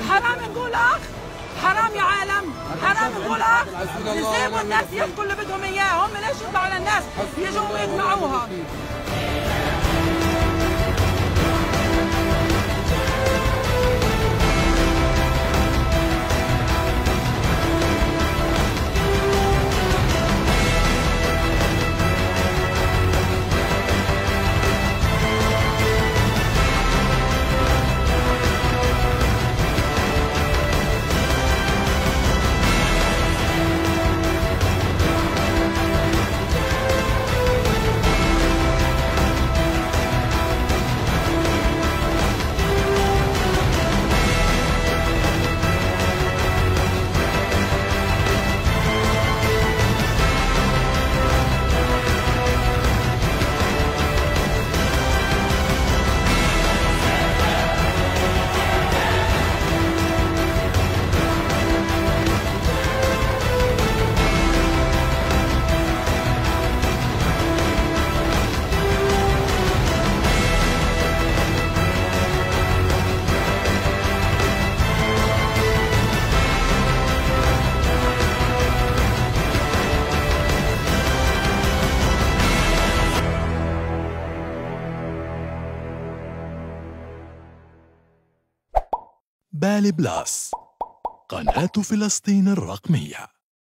حرام نقول اخ، حرام يا عالم، حرام نقول اخ. يسيبوا الناس يحكوا اللي بدهم اياه، هم ليش يطلعوا للناس يجوا يجمعوها؟ بالبلاس، قناة فلسطين الرقمية.